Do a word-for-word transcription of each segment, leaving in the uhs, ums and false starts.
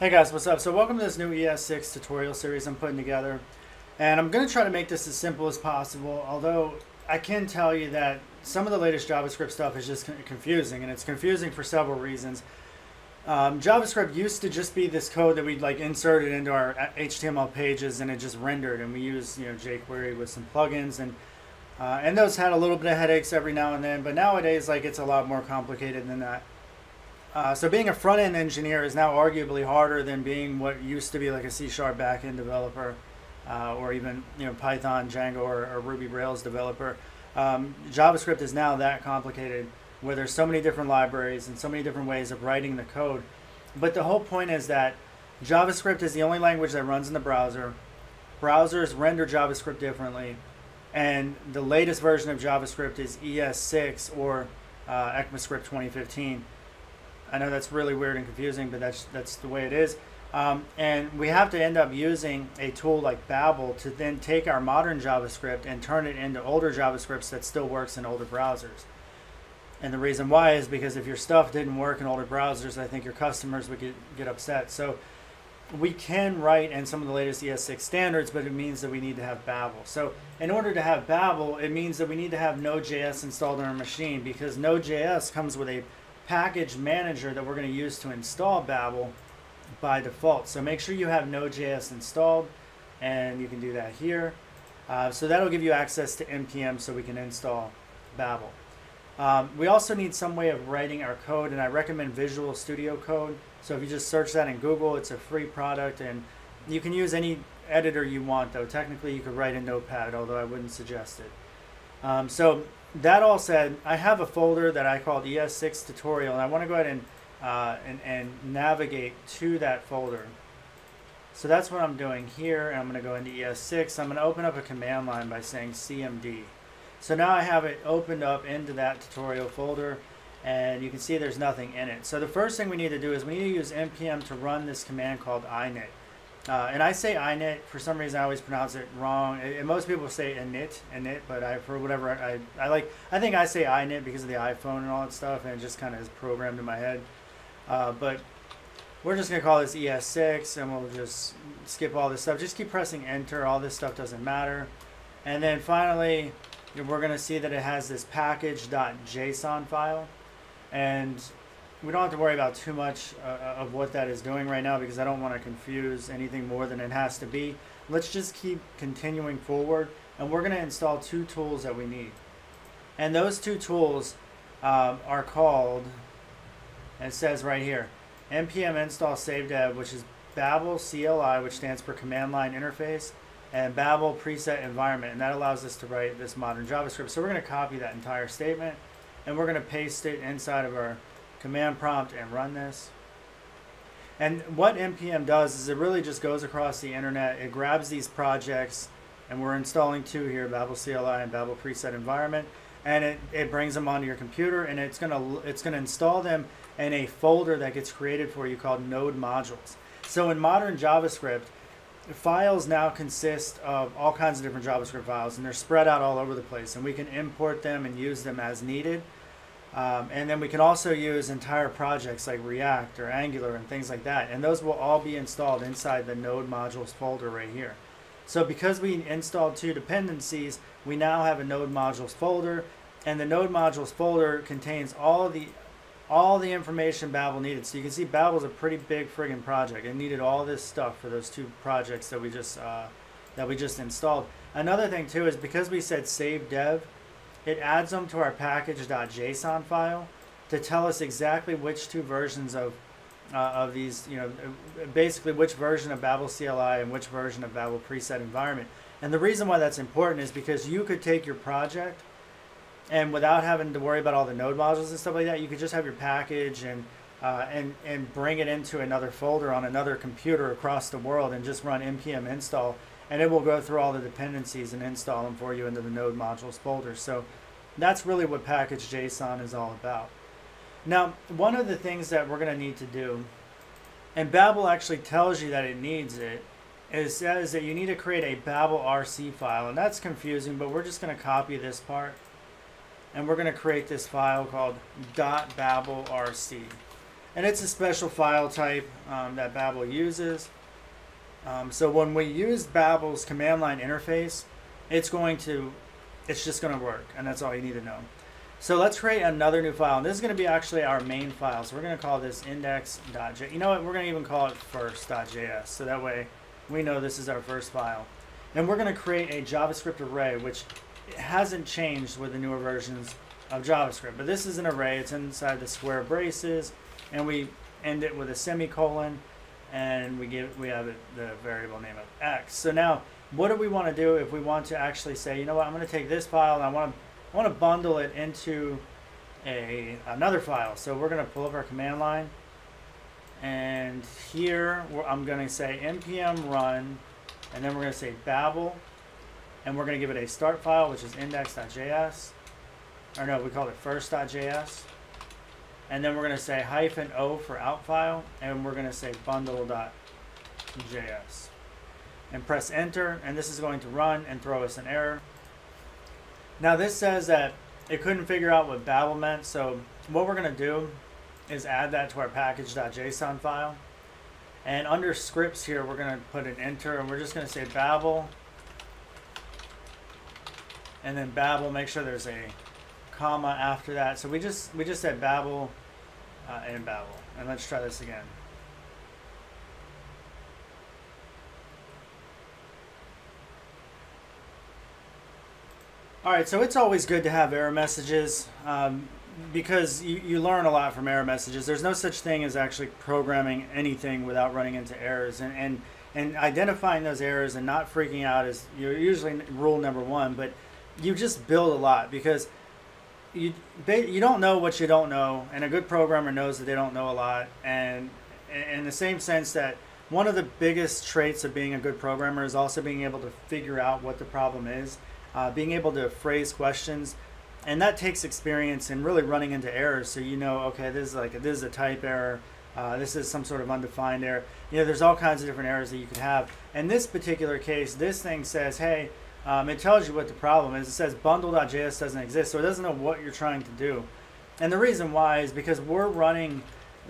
Hey guys, what's up? So welcome to this new E S six tutorial series I'm putting together, and I'm going to try to make this as simple as possible, although I can tell you that some of the latest JavaScript stuff is just confusing, and it's confusing for several reasons. Um, JavaScript used to just be this code that we'd like inserted into our H T M L pages and it just rendered, and we used, you know, jQuery with some plugins, and uh, and those had a little bit of headaches every now and then, but nowadays like it's a lot more complicated than that. Uh, so being a front-end engineer is now arguably harder than being what used to be like a C sharp back-end developer, uh, or even, you know, Python, Django, or, or Ruby Rails developer. Um, JavaScript is now that complicated, where there's so many different libraries and so many different ways of writing the code. But the whole point is that JavaScript is the only language that runs in the browser. Browsers render JavaScript differently, and the latest version of JavaScript is E S six or uh, ECMAScript twenty fifteen. I know that's really weird and confusing, but that's that's the way it is. Um, and we have to end up using a tool like Babel to then take our modern JavaScript and turn it into older JavaScripts that still works in older browsers. And the reason why is because if your stuff didn't work in older browsers, I think your customers would get, get upset. So we can write in some of the latest E S six standards, but it means that we need to have Babel. So in order to have Babel, it means that we need to have Node dot J S installed on our machine, because Node dot J S comes with a package manager that we're going to use to install Babel by default. So make sure you have Node dot J S installed, and you can do that here. Uh, so that'll give you access to N P M so we can install Babel. Um, we also need some way of writing our code, and I recommend Visual Studio Code. So if you just search that in Google, it's a free product, and you can use any editor you want, though. Technically, you could write in Notepad, although I wouldn't suggest it. Um, so that all said, I have a folder that I called E S six tutorial, and I want to go ahead and, uh, and, and navigate to that folder. So that's what I'm doing here, and I'm going to go into E S six. I'm going to open up a command line by saying C M D. So now I have it opened up into that tutorial folder, and you can see there's nothing in it. So the first thing we need to do is we need to use N P M to run this command called init. Uh, and I say init, for some reason I always pronounce it wrong. It, it, most people say init, init, but I, for whatever, I, I like, I think I say init because of the iPhone and all that stuff, and it just kind of is programmed in my head. Uh, but we're just going to call this E S six, and we'll just skip all this stuff. Just keep pressing enter, all this stuff doesn't matter. And then finally, we're going to see that it has this package dot J S O N file, and we don't have to worry about too much uh, of what that is doing right now, because I don't want to confuse anything more than it has to be. Let's just keep continuing forward, and we're going to install two tools that we need. And those two tools uh, are called, and it says right here, N P M install save dev, which is Babel C L I, which stands for command line interface, and Babel preset environment, and that allows us to write this modern JavaScript. So we're going to copy that entire statement, and we're going to paste it inside of our command prompt and run this. And what N P M does is it really just goes across the internet. It grabs these projects, and we're installing two here, Babel C L I and Babel preset environment, and it, it brings them onto your computer, and it's gonna it's gonna install them in a folder that gets created for you called node modules. So in modern JavaScript, files now consist of all kinds of different JavaScript files, and they're spread out all over the place, and we can import them and use them as needed. Um, and then we can also use entire projects like React or Angular and things like that. And those will all be installed inside the node modules folder right here. So because we installed two dependencies, we now have a node modules folder. And the node modules folder contains all the, all the information Babel needed. So you can see Babel's a pretty big friggin' project. It needed all this stuff for those two projects that we just, uh, that we just installed. Another thing too is because we said save dev, it adds them to our package dot J S O N file to tell us exactly which two versions of uh, of these, you know, basically which version of Babel C L I and which version of Babel preset environment. And the reason why that's important is because you could take your project, and without having to worry about all the node modules and stuff like that, you could just have your package and uh, and and bring it into another folder on another computer across the world and just run N P M install, and it will go through all the dependencies and install them for you into the node modules folder. So that's really what package dot J S O N is all about. Now, one of the things that we're going to need to do, and Babel actually tells you that it needs it, it says that you need to create a Babel R C file, and that's confusing, but we're just going to copy this part, and we're going to create this file called .babelrc. And it's a special file type um, that Babel uses. Um, so when we use Babel's command line interface, it's going to, it's just going to work, and that's all you need to know. So let's create another new file. And this is going to be actually our main file. So we're going to call this index.js. You know what? We're going to even call it first.js. So that way we know this is our first file. And we're going to create a JavaScript array, which hasn't changed with the newer versions of JavaScript. But this is an array. It's inside the square braces. And we end it with a semicolon. And we give we have the variable name of x. So now, what do we want to do if we want to actually say, you know what, I'm going to take this file and I want to I want to bundle it into a another file. So we're going to pull up our command line, and here we're, I'm going to say npm run, and then we're going to say Babel, and we're going to give it a start file, which is index.js, or no, we called it first.js. And then we're going to say hyphen O for out file, and we're going to say bundle.js. And press enter, and this is going to run and throw us an error. Now this says that it couldn't figure out what Babel meant, so what we're going to do is add that to our package.json file. And under scripts here, we're going to put an enter, and we're just going to say Babel, and then Babel, make sure there's a comma after that. So we just we just said Babel uh, and Babel, and let's try this again. All right, so it's always good to have error messages um, because you, you learn a lot from error messages. There's no such thing as actually programming anything without running into errors, and and and identifying those errors and not freaking out is you're usually rule number one. But you just build a lot because You, you don't know what you don't know, and a good programmer knows that they don't know a lot. And in the same sense that one of the biggest traits of being a good programmer is also being able to figure out what the problem is, uh, being able to phrase questions, and that takes experience and really running into errors. So you know, okay, this is like a, this is a type error, uh, this is some sort of undefined error. You know, there's all kinds of different errors that you could have. In this particular case, this thing says, hey. Um, it tells you what the problem is. It says bundle.js doesn't exist, so it doesn't know what you're trying to do. And the reason why is because we're running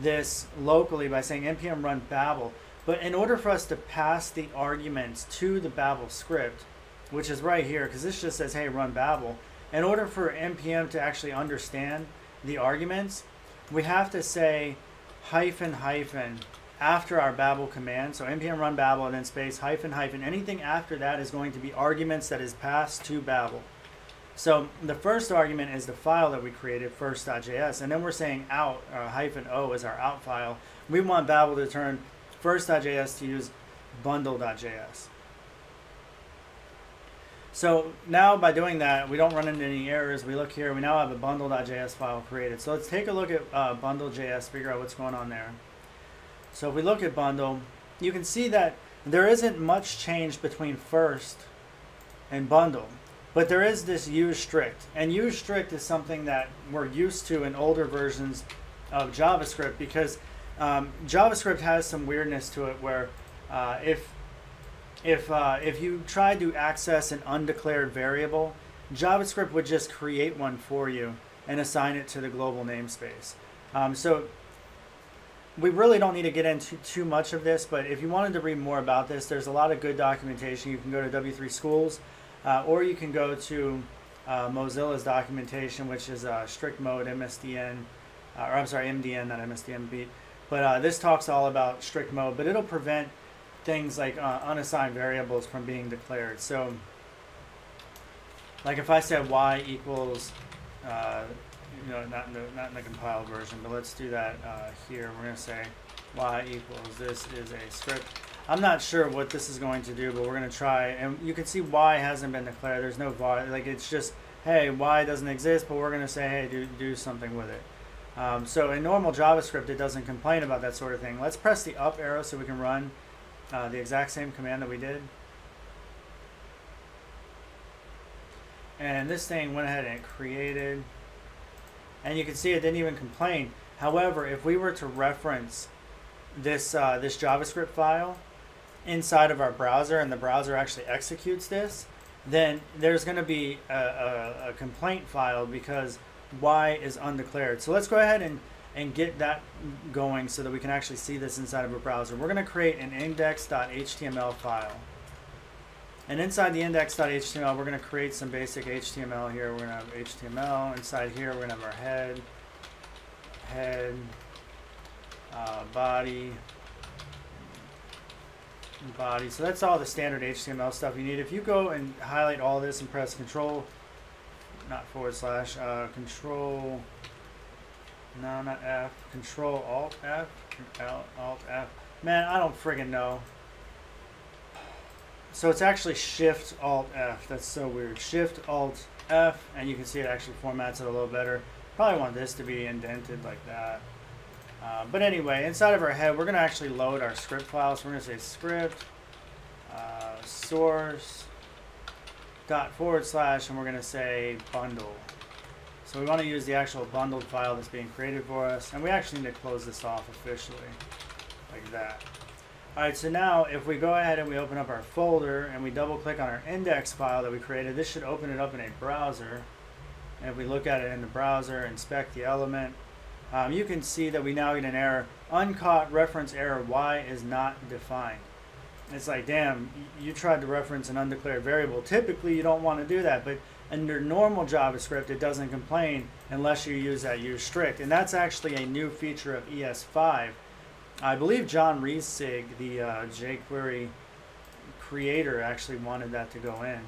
this locally by saying npm run Babel. But in order for us to pass the arguments to the Babel script, which is right here, because this just says, hey, run Babel. In order for npm to actually understand the arguments, we have to say hyphen hyphen after our Babel command. So npm run Babel and then space hyphen hyphen. Anything after that is going to be arguments that is passed to Babel. So the first argument is the file that we created, first.js, and then we're saying out, uh, hyphen O is our out file. We want Babel to turn first.js to use bundle.js. So now by doing that, we don't run into any errors. We look here, we now have a bundle.js file created. So let's take a look at uh, bundle.js, figure out what's going on there. So if we look at bundle, you can see that there isn't much change between first and bundle, but there is this use strict, and use strict is something that we're used to in older versions of JavaScript because um, JavaScript has some weirdness to it where uh, if if uh, if you try to access an undeclared variable, JavaScript would just create one for you and assign it to the global namespace. Um, so we really don't need to get into too much of this, but if you wanted to read more about this, there's a lot of good documentation. You can go to W three Schools, uh, or you can go to uh, Mozilla's documentation, which is uh, strict mode M S D N, uh, or I'm sorry, M D N, not M S D N beat. But uh, this talks all about strict mode, but it'll prevent things like uh, unassigned variables from being declared. So, like if I said y equals, uh, you know, not in, the, not in the compiled version, but let's do that uh, here. We're going to say y equals this is a script. I'm not sure what this is going to do, but we're going to try. And you can see y hasn't been declared. There's no var. Like it's just, hey, y doesn't exist, but we're going to say, hey, do, do something with it. Um, so in normal JavaScript, it doesn't complain about that sort of thing. Let's press the up arrow so we can run uh, the exact same command that we did. And this thing went ahead and created. And you can see it didn't even complain. However, if we were to reference this uh, this JavaScript file inside of our browser and the browser actually executes this, then there's going to be a, a, a complaint filed because y is undeclared. So let's go ahead and and get that going so that we can actually see this inside of a browser. We're going to create an index dot H T M L file. And inside the index dot H T M L, we're going to create some basic H T M L here. We're going to have H T M L. Inside here, we're going to have our head, head, uh, body, body. So that's all the standard H T M L stuff you need. If you go and highlight all this and press control, not forward slash, uh, control, no, not F, control, alt, F, alt, F. Man, I don't friggin' know. So it's actually Shift Alt F. That's so weird. Shift Alt F, and you can see it actually formats it a little better. Probably want this to be indented like that. Uh, but anyway, inside of our head, we're going to actually load our script file. So we're going to say script uh, source dot forward slash, and we're going to say bundle. So we want to use the actual bundled file that's being created for us, and we actually need to close this off officially, like that. All right, so now if we go ahead and we open up our folder and we double click on our index file that we created, this should open it up in a browser. And if we look at it in the browser, inspect the element, um, you can see that we now get an error, uncaught reference error, Y is not defined. It's like, damn, you tried to reference an undeclared variable. Typically, you don't want to do that, but under normal JavaScript, it doesn't complain unless you use that use strict. And that's actually a new feature of E S five. I believe John Riesig, the uh, jQuery creator, actually wanted that to go in.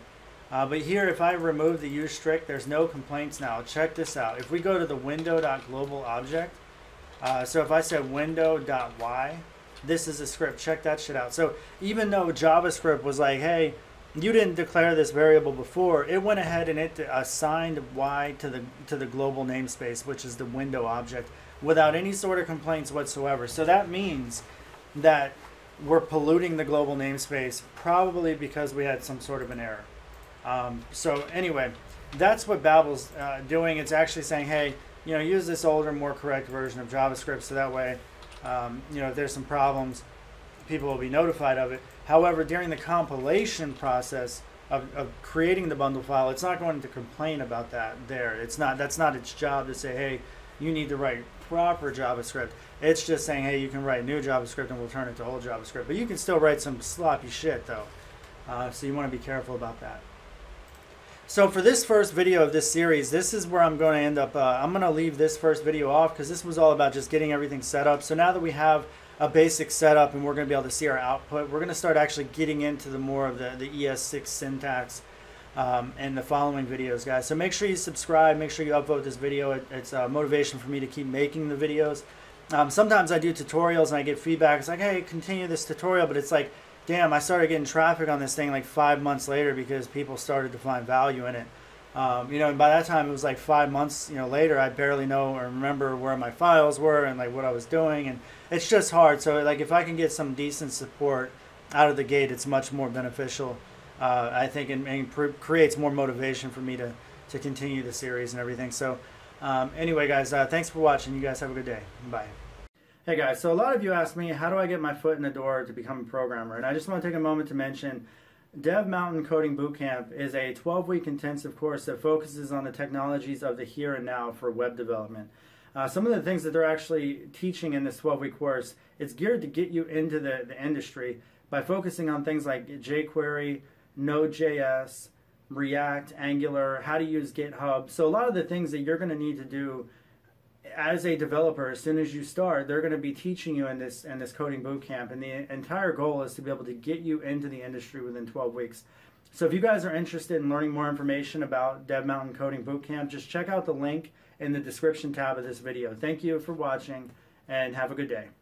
Uh, but here, if I remove the use strict, there's no complaints now. Check this out. If we go to the window.global object, uh, so if I said window.y, this is a script. Check that shit out. So even though JavaScript was like, hey, you didn't declare this variable before, it went ahead and it assigned y to the to the global namespace, which is the window object, without any sort of complaints whatsoever. So that means that we're polluting the global namespace, probably because we had some sort of an error. Um, so anyway, that's what Babel's uh, doing. It's actually saying, hey, you know, use this older, more correct version of JavaScript, so that way, um, you know, if there's some problems, people will be notified of it. However, during the compilation process of, of creating the bundle file, it's not going to complain about that there. It's not, that's not its job to say, hey, you need to write proper JavaScript. It's just saying, hey, you can write new JavaScript and we'll turn it to old JavaScript. But you can still write some sloppy shit, though. Uh, so you want to be careful about that. So for this first video of this series, this is where I'm going to end up. Uh, I'm going to leave this first video off because this was all about just getting everything set up. So now that we have a basic setup and we're going to be able to see our output, we're going to start actually getting into the more of the, the E S six syntax um, in the following videos, guys. So make sure you subscribe, make sure you upvote this video. It, it's a motivation for me to keep making the videos. Um, sometimes I do tutorials and I get feedback. It's like, hey, continue this tutorial, but it's like, damn, I started getting traffic on this thing like five months later because people started to find value in it. Um, you know, and by that time it was like five months, you know, later, I barely know or remember where my files were and like what I was doing, and it's just hard. So like if I can get some decent support out of the gate, it's much more beneficial, uh, I think, and, and creates more motivation for me to, to continue the series and everything. So um, anyway, guys, uh, thanks for watching. You guys have a good day. Bye. Hey guys, so a lot of you asked me, how do I get my foot in the door to become a programmer? And I just want to take a moment to mention Dev Mountain Coding Bootcamp is a twelve-week intensive course that focuses on the technologies of the here and now for web development. Uh, some of the things that they're actually teaching in this twelve-week course, it's geared to get you into the, the industry by focusing on things like jQuery, Node dot J S, React, Angular, how to use GitHub. So a lot of the things that you're going to need to do as a developer as soon as you start, they're going to be teaching you in this in this coding bootcamp, and the entire goal is to be able to get you into the industry within twelve weeks. So if you guys are interested in learning more information about Dev Mountain Coding Bootcamp, just check out the link in the description tab of this video. Thank you for watching and have a good day.